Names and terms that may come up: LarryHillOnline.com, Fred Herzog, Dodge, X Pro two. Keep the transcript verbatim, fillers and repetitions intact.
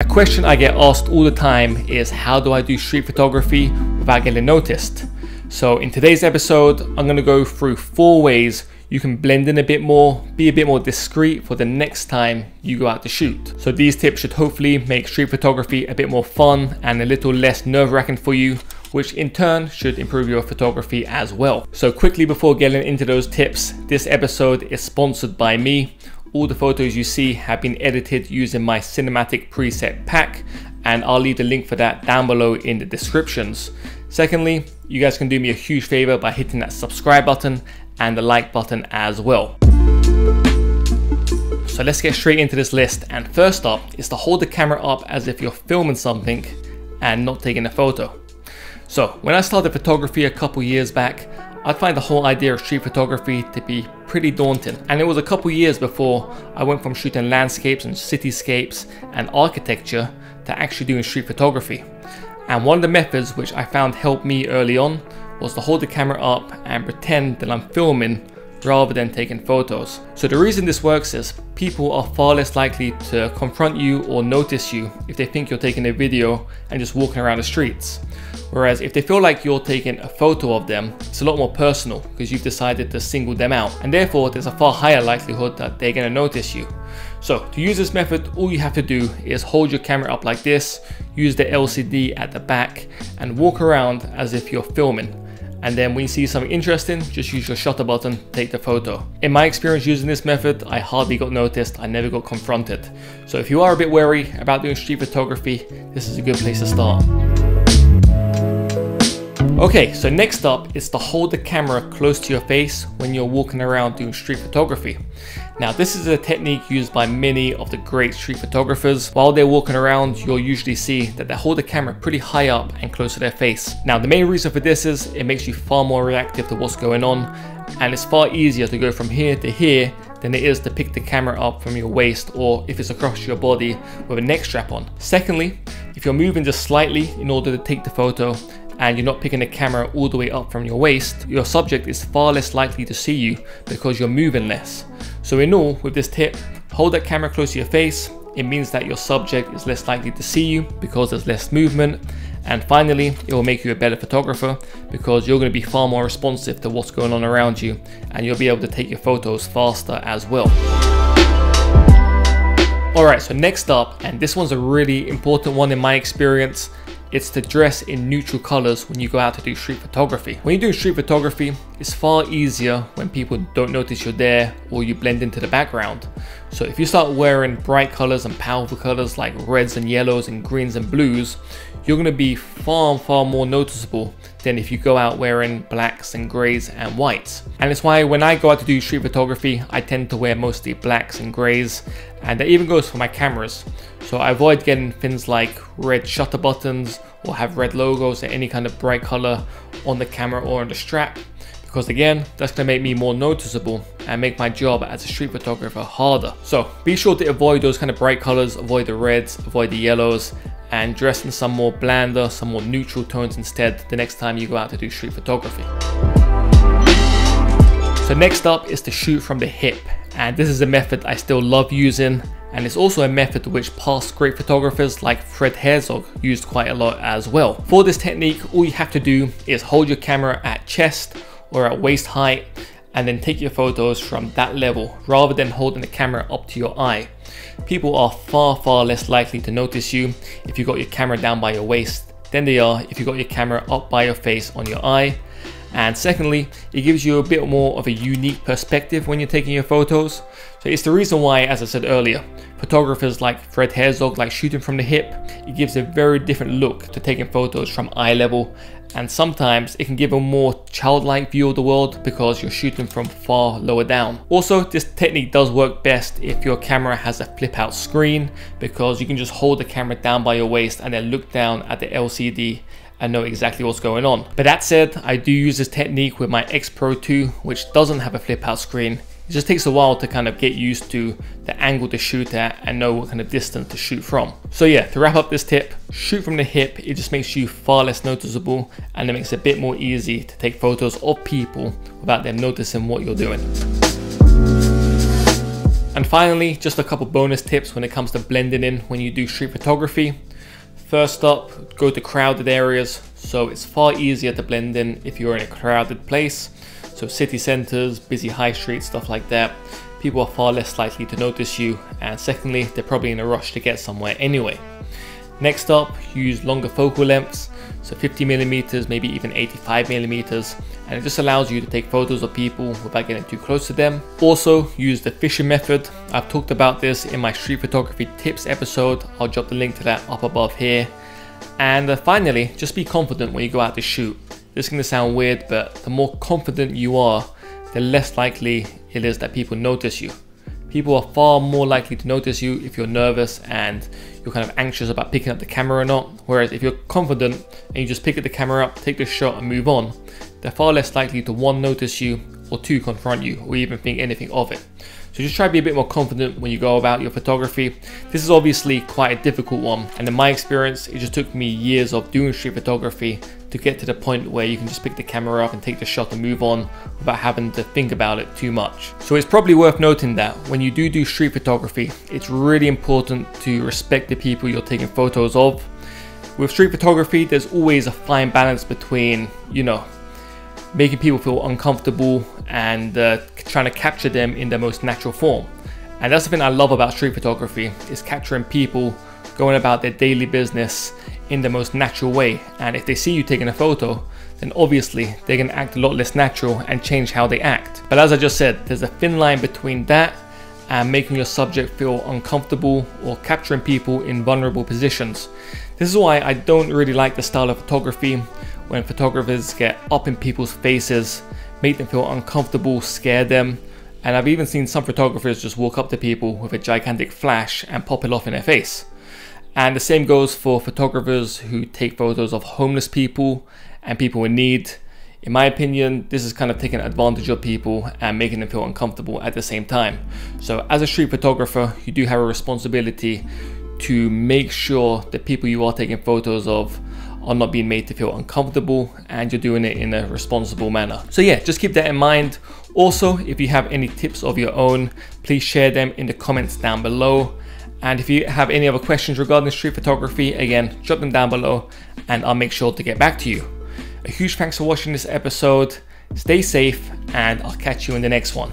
A question I get asked all the time is, how do I do street photography without getting noticed? So in today's episode, I'm going to go through four ways you can blend in a bit more, be a bit more discreet for the next time you go out to shoot. So these tips should hopefully make street photography a bit more fun and a little less nerve-wracking for you, which in turn should improve your photography as well. So quickly before getting into those tips, this episode is sponsored by me. All the photos you see have been edited using my cinematic preset pack, and I'll leave the link for that down below in the descriptions. Secondly, you guys can do me a huge favor by hitting that subscribe button and the like button as well. So let's get straight into this list, and first up is to hold the camera up as if you're filming something and not taking a photo. So when I started photography a couple years back, I find the whole idea of street photography to be pretty daunting, and it was a couple years before I went from shooting landscapes and cityscapes and architecture to actually doing street photography. And one of the methods which I found helped me early on was to hold the camera up and pretend that I'm filming rather than taking photos. So the reason this works is people are far less likely to confront you or notice you if they think you're taking a video and just walking around the streets. Whereas if they feel like you're taking a photo of them, it's a lot more personal because you've decided to single them out, and therefore there's a far higher likelihood that they're going to notice you. So to use this method, all you have to do is hold your camera up like this, use the L C D at the back, and walk around as if you're filming. And then when you see something interesting, just use your shutter button, take the photo. In my experience using this method, I hardly got noticed, I never got confronted. So if you are a bit wary about doing street photography, this is a good place to start. Okay, so next up is to hold the camera close to your face when you're walking around doing street photography. Now this is a technique used by many of the great street photographers. While they're walking around, you'll usually see that they hold the camera pretty high up and close to their face. Now the main reason for this is it makes you far more reactive to what's going on, and it's far easier to go from here to here than it is to pick the camera up from your waist, or if it's across your body, with a neck strap on. Secondly, if you're moving just slightly in order to take the photo, and you're not picking the camera all the way up from your waist, your subject is far less likely to see you because you're moving less. So in all, with this tip, hold that camera close to your face. It means that your subject is less likely to see you because there's less movement. And finally, it will make you a better photographer because you're going to be far more responsive to what's going on around you, and you'll be able to take your photos faster as well. Alright, so next up, and this one's a really important one in my experience, it's to dress in neutral colors when you go out to do street photography. When you do street photography, it's far easier when people don't notice you're there or you blend into the background. So if you start wearing bright colors and powerful colors like reds and yellows and greens and blues, you're going to be far, far more noticeable than if you go out wearing blacks and grays and whites. And it's why when I go out to do street photography, I tend to wear mostly blacks and grays, and that even goes for my cameras. So I avoid getting things like red shutter buttons or have red logos or any kind of bright color on the camera or on the strap, because again, that's going to make me more noticeable and make my job as a street photographer harder. So be sure to avoid those kind of bright colors, avoid the reds, avoid the yellows, and dress in some more blander, some more neutral tones instead the next time you go out to do street photography. So next up is to shoot from the hip, and this is a method I still love using, and it's also a method which past great photographers like Fred Herzog used quite a lot as well. For this technique, all you have to do is hold your camera at chest or at waist height, and then take your photos from that level rather than holding the camera up to your eye. People are far, far less likely to notice you if you got your camera down by your waist than they are if you got your camera up by your face on your eye. And secondly, it gives you a bit more of a unique perspective when you're taking your photos. So it's the reason why, as I said earlier, photographers like Fred Herzog like shooting from the hip. It gives a very different look to taking photos from eye level, and sometimes it can give a more childlike view of the world because you're shooting from far lower down. Also, this technique does work best if your camera has a flip out screen, because you can just hold the camera down by your waist and then look down at the L C D and know exactly what's going on. But that said, I do use this technique with my X Pro two, which doesn't have a flip out screen. It just takes a while to kind of get used to the angle to shoot at and know what kind of distance to shoot from. So yeah, to wrap up this tip, shoot from the hip. It just makes you far less noticeable, and it makes it a bit more easy to take photos of people without them noticing what you're doing. And finally, just a couple bonus tips when it comes to blending in when you do street photography. First up, go to crowded areas. So it's far easier to blend in if you're in a crowded place. So city centers, busy high streets, stuff like that. People are far less likely to notice you. And secondly, they're probably in a rush to get somewhere anyway. Next up, use longer focal lengths. So fifty millimeters, maybe even eighty-five millimeters. And it just allows you to take photos of people without getting too close to them. Also, use the fishing method. I've talked about this in my street photography tips episode. I'll drop the link to that up above here. And finally, just be confident when you go out to shoot. This is going to sound weird, but the more confident you are, the less likely it is that people notice you. People are far more likely to notice you if you're nervous and you're kind of anxious about picking up the camera or not. Whereas if you're confident and you just pick up the camera up, take the shot and move on, they're far less likely to one, notice you, or two, confront you, or even think anything of it. So just try to be a bit more confident when you go about your photography. This is obviously quite a difficult one. And in my experience, it just took me years of doing street photography to get to the point where you can just pick the camera up and take the shot and move on without having to think about it too much. So it's probably worth noting that when you do do street photography, it's really important to respect the people you're taking photos of. With street photography, there's always a fine balance between, you know, making people feel uncomfortable and uh, trying to capture them in their most natural form. And that's the thing I love about street photography, is capturing people going about their daily business in the most natural way. And if they see you taking a photo, then obviously they're gonna act a lot less natural and change how they act. But as I just said, there's a thin line between that and making your subject feel uncomfortable or capturing people in vulnerable positions. This is why I don't really like the style of photography when photographers get up in people's faces, make them feel uncomfortable, scare them. And I've even seen some photographers just walk up to people with a gigantic flash and pop it off in their face. And the same goes for photographers who take photos of homeless people and people in need. In my opinion, this is kind of taking advantage of people and making them feel uncomfortable at the same time. So as a street photographer, you do have a responsibility to make sure the people you are taking photos of are not being made to feel uncomfortable, and you're doing it in a responsible manner. So yeah, just keep that in mind. Also, if you have any tips of your own, please share them in the comments down below. And if you have any other questions regarding street photography, again, drop them down below and I'll make sure to get back to you. A huge thanks for watching this episode. Stay safe and I'll catch you in the next one.